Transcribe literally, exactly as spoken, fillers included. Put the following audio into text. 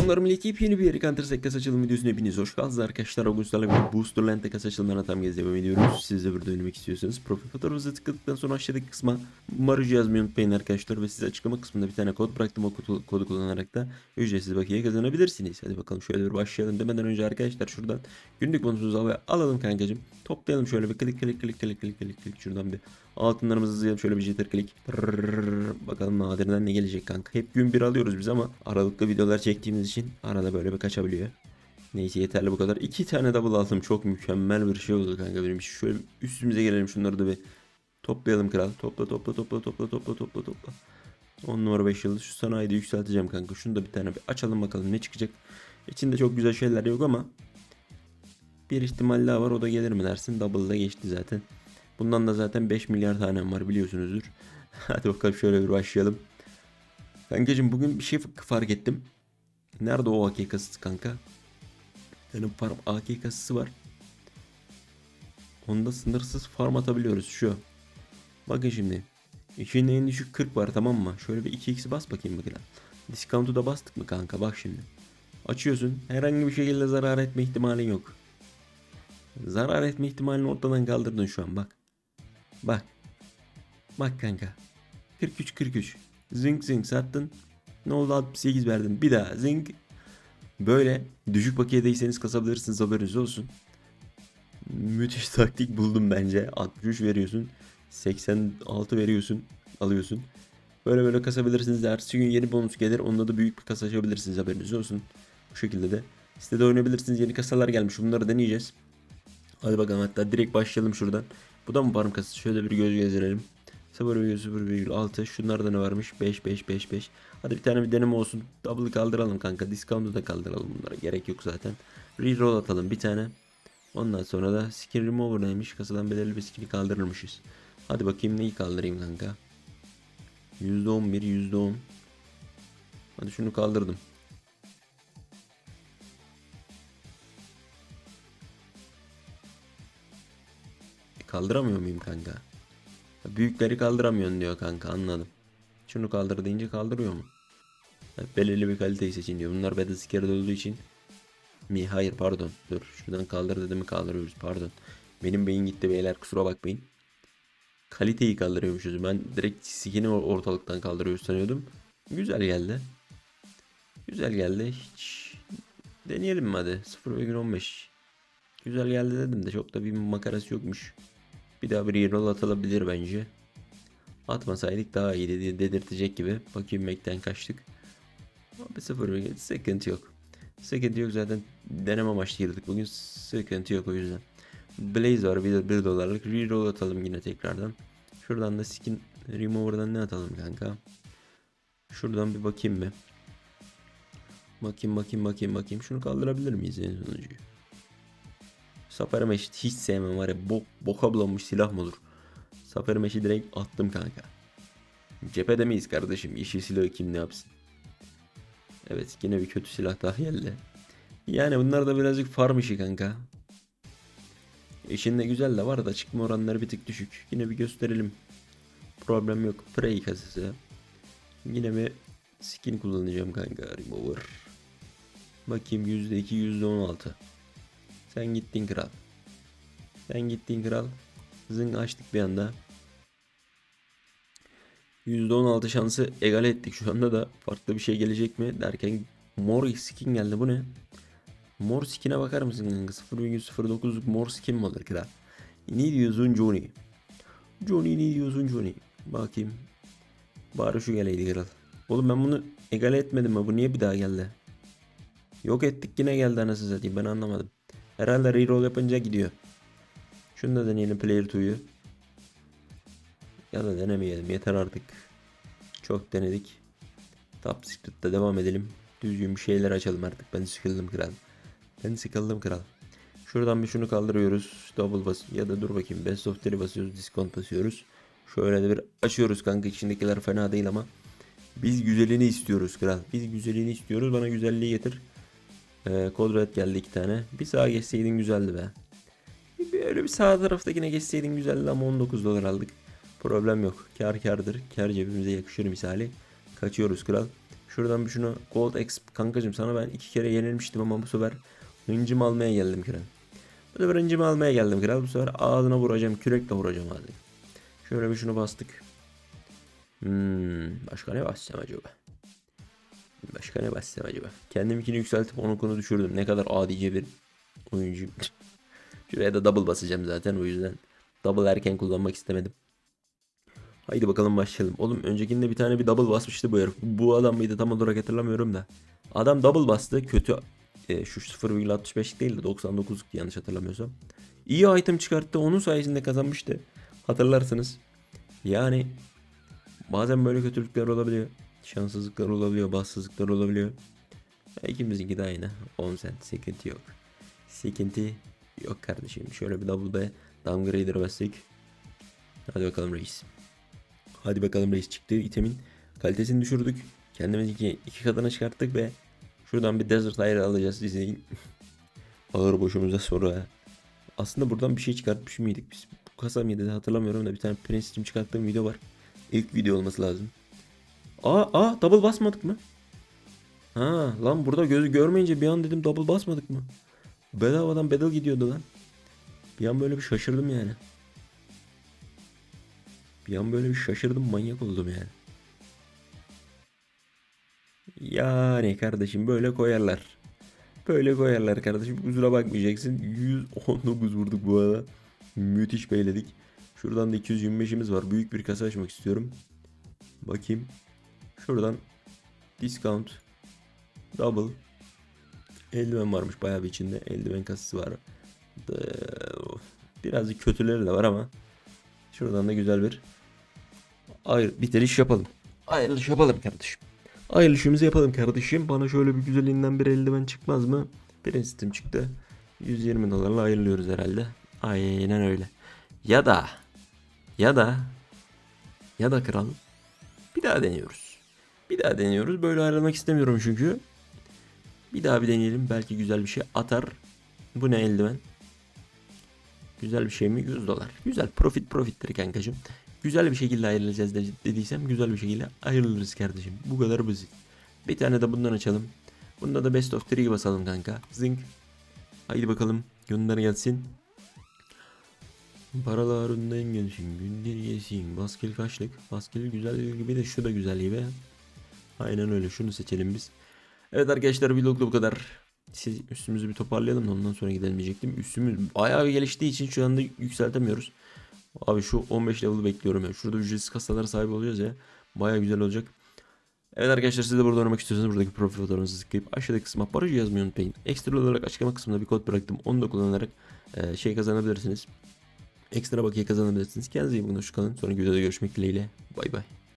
Selamlarım millet, yepyeni bir Counter-Strike kasa açılım videosuna hepiniz hoş geldiniz arkadaşlar. O gösterle bir Boosterland'da kasa açılımlarına tam gez devam ediyoruz. Siz de burada oynamak istiyorsanız profil fotoğrafınıza tıkladıktan sonra aşağıdaki kısma Baruji yazmayı unutmayın arkadaşlar. Ve size açıklama kısmında bir tane kod bıraktım, o kodu, kodu kullanarak da ücretsiz bakiye kazanabilirsiniz. Hadi bakalım şöyle bir başlayalım. Demeden önce arkadaşlar şuradan günlük bonusumuzu havaya alalım kankacım. Toplayalım şöyle bir klik klik klik klik klik klik klik. Şuradan bir altınlarımızı zılayalım, şöyle bir jitter klik. Brrr, bakalım nadirden ne gelecek kanka. Hep gün bir alıyoruz biz ama aralıklı videolar çektiğimiz için arada böyle bir kaçabiliyor. Neyse yeterli bu kadar. İki tane double aldım, çok mükemmel bir şey oldu kanka benim. Şöyle üstümüze gelelim, şunları da bir toplayalım kral. Topla topla topla topla topla topla topla. on numara beş yıldız. Şu sanayide yükselteceğim kanka. Şunu da bir tane bir açalım bakalım ne çıkacak. İçinde çok güzel şeyler yok ama bir ihtimal daha var, o da gelir mi dersin. Double da geçti zaten. Bundan da zaten beş milyar tanem var biliyorsunuzdur. Hadi bakalım şöyle bir başlayalım. Kankacığım bugün bir şey fark ettim. Nerede o A K kasası kanka? Benim farm A K kasası var. Onda sınırsız farm atabiliyoruz şu. Bakın şimdi. İçinde en düşük kırk var, tamam mı? Şöyle bir iki x'i bas bakayım bakayım. Discount'u da bastık mı kanka? Bak şimdi. Açıyorsun. Herhangi bir şekilde zarar etme ihtimalin yok. Zarar etme ihtimalini ortadan kaldırdın şu an bak. Bak. Bak kanka. kırk üç kırk üç. Zing zing sattın. Ne oldu? altmış sekiz verdin. Bir daha zing. Böyle düşük bakiyedeyseniz kasabilirsiniz, haberiniz olsun. Müthiş taktik buldum bence. altmış üç veriyorsun. seksen altı veriyorsun. Alıyorsun. Böyle böyle kasabilirsiniz. Ertesi gün yeni bonus gelir. Onda da büyük bir kasa açabilirsiniz, haberiniz olsun. Bu şekilde de sitede oynayabilirsiniz. Yeni kasalar gelmiş. Bunları deneyeceğiz. Hadi bakalım, hatta direkt başlayalım şuradan. Bu da mı farm kasası? Şöyle bir göz gezdirelim. sıfır virgül sıfır virgül altı. Şunlarda ne varmış? beş beş beş beş. Hadi bir tane bir deneme olsun. Double'ı kaldıralım kanka. Discount'u da kaldıralım bunlara. Gerek yok zaten. Reroll atalım bir tane. Ondan sonra da skin remover neymiş? Kasadan belirli bir skin'i kaldırırmışız. Hadi bakayım neyi kaldırayım kanka. yüzde on bir yüzde on. Hadi şunu kaldırdım. Kaldıramıyor muyum kanka? Büyükleri kaldıramıyorsun diyor kanka, anladım. Şunu kaldır deyince kaldırıyor mu? Belirli bir kaliteyi seçin diyor. Bunlar beta scared olduğu için mi? Hayır pardon. Dur şuradan kaldır dediğimi kaldırıyoruz, pardon. Benim beyin gitti beyler, kusura bakmayın. Kaliteyi kaldırıyormuşuz. Ben direkt skin'i ortalıktan kaldırıyoruz sanıyordum. Güzel geldi. Güzel geldi. Hiç... Deneyelim mi hadi? sıfır virgül on beş. Güzel geldi dedim de çok da bir makarası yokmuş. Bir daha bir reroll atılabilir bence. Atmasaydık daha iyi dedi, dedirtecek gibi. Bakayım Mac'ten kaçtık. Abi sıfır virgül sıkıntı yok. Sıkıntı yok zaten, deneme amaçlı girdik bugün, sıkıntı yok o yüzden. Blaze var bir, bir dolarlık reroll atalım yine tekrardan. Şuradan da skin remover'dan ne atalım kanka? Şuradan bir bakayım mı? Bakayım bakayım bakayım bakayım. Şunu kaldırabilir miyiz en sonuncuyu? Safer meşi hiç sevmem var ya, bok, boka bulanmış silah mı olur? Safer meşi direkt attım kanka. Cephede miyiz kardeşim? Yeşil silahı kim ne yapsın? Evet yine bir kötü silah daha geldi. Yani bunlar da birazcık farm işi kanka. İçinde güzel de var da çıkma oranları bir tık düşük. Yine bir gösterelim. Problem yok. Prey kasası. Yine bir skin kullanacağım kanka. Remover. Bakayım yüzde iki yüzde on altı. Sen gittin kral. Sen gittin kral. Zing açtık bir anda. yüzde on altı şansı egale ettik. Şu anda da farklı bir şey gelecek mi derken mor skin geldi. Bu ne? Mor skin'e bakar mısın kanka? sıfır virgül sıfır dokuzluk mor skin mi olur kral? Ne diyorsun Johnny? Johnny ne diyorsun Johnny? Bakayım. Bari şu geleydi kral. Oğlum ben bunu egale etmedim mi? Bu niye bir daha geldi? Yok ettik yine geldi anasını satayım. Ben anlamadım. Herhalde reroll yapınca gidiyor. Şunu da deneyelim player two'yu. Ya da denemeyelim, yeter artık. Çok denedik. Top secret'te devam edelim. Düzgün bir şeyler açalım artık. Ben sıkıldım kral. Ben sıkıldım kral. Şuradan bir şunu kaldırıyoruz. Double bas ya da dur bakayım. Best of three basıyoruz. Discount basıyoruz. Şöyle de bir açıyoruz kanka. İçindekiler fena değil ama. Biz güzelini istiyoruz kral. Biz güzelini istiyoruz. Bana güzelliği getir. Ee, Kod red geldi iki tane. Bir sağa geçseydin güzeldi be. Böyle bir sağ taraftakine geçseydin güzeldi ama on dokuz dolar aldık. Problem yok. Kar kardır. Kar cebimize yakışır misali. Kaçıyoruz kral. Şuradan bir şunu gold exp. Kankacım sana ben iki kere yenilmiştim ama bu sefer hıncımı almaya geldim kral. Bu sefer hıncımı almaya geldim kral. Bu sefer ağzına vuracağım. Kürekle vuracağım ağzına. Şöyle bir şunu bastık. Hmm, başka ne bassam acaba? Başka ne bassam acaba? Kendimkini yükseltip onun konu düşürdüm. Ne kadar adice bir oyuncuyum. Şuraya da double basacağım zaten, o yüzden double erken kullanmak istemedim. Haydi bakalım başlayalım. Oğlum öncekinde bir tane bir double basmıştı bu herif. Bu adam mıydı tam olarak hatırlamıyorum da. Adam double bastı. Kötü e, şu sıfır virgül altmış beş değil de doksan dokuzluk yanlış hatırlamıyorsam. İyi item çıkarttı. Onun sayesinde kazanmıştı. Hatırlarsınız. Yani bazen böyle kötülükler olabiliyor. Şanssızlıklar olabiliyor. Bassızlıklar olabiliyor. İkimizinki de aynı. on cent. Sıkıntı yok. Sıkıntı yok kardeşim. Şöyle bir double downgrader bastık. Hadi bakalım reis. Hadi bakalım reis, çıktığı itemin kalitesini düşürdük. Kendimizinki iki katına çıkarttık ve şuradan bir desert ayrı alacağız. İzleyin. Ağır boşumuza sonra. Aslında buradan bir şey çıkartmış mıydık biz? Bu kasa mıydı de hatırlamıyorum da bir tane prens için çıkarttığım video var. İlk video olması lazım. Aa, aa double basmadık mı? Ha lan, burada gözü görmeyince bir an dedim double basmadık mı? Bedavadan bedel gidiyordu lan. Bir an böyle bir şaşırdım yani. Bir an böyle bir şaşırdım, manyak oldum yani. Yani kardeşim böyle koyarlar. Böyle koyarlar kardeşim, kusura bakmayacaksın. yüz on dokuz vurduk bu arada. Müthiş beyledik. Şuradan da iki yüz yirmi beşimiz var. Büyük bir kasa açmak istiyorum. Bakayım. Şuradan discount double eldiven varmış, bayağı bir içinde eldiven kasası var. Birazcık kötüleri de var ama şuradan da güzel bir ayrı bitiriş yapalım. Ayrılış yapalım kardeşim. Ayrılışımızı yapalım kardeşim. Bana şöyle bir güzelinden bir eldiven çıkmaz mı? Prensitim çıktı. yüz yirmi dolarla ayrılıyoruz herhalde. Aynen öyle. Ya da ya da ya da kral bir daha deniyoruz. Bir daha deniyoruz. Böyle ayrılmak istemiyorum çünkü. Bir daha bir deneyelim. Belki güzel bir şey atar. Bu ne eldiven? Güzel bir şey mi? yüz dolar. Güzel. Profit profittir kankacığım. Güzel bir şekilde ayrılacağız dediysem güzel bir şekilde ayrılırız kardeşim. Bu kadar basit. Bir tane de bundan açalım. Bunda da best of three basalım kanka. Zing. Haydi bakalım. Gönder gelsin. Paralarından gelsin. Gündür gelsin. Baskil kaçlık? Baskil güzel gibi de şu da güzel gibi. Aynen öyle. Şunu seçelim biz. Evet arkadaşlar, vlogda bu kadar. Siz üstümüzü bir toparlayalım da ondan sonra gidelim diyecektim. Üstümüz bayağı geliştiği için şu anda yükseltemiyoruz. Abi şu on beş level'ı bekliyorum ya. Şurada ücretsiz kasalara sahip olacağız ya. Bayağı güzel olacak. Evet arkadaşlar, siz de burada oynamak istiyorsanız buradaki profil fotoğrafınızı tıklayıp aşağıdaki kısma Baruji yazmayı unutmayın. Ekstra olarak açıklama kısmında bir kod bıraktım. Onu da kullanarak şey kazanabilirsiniz. Ekstra bakiye kazanabilirsiniz. Kendinize iyi bakın. Hoşçakalın. Sonraki videoda görüşmek dileğiyle. Bay bay.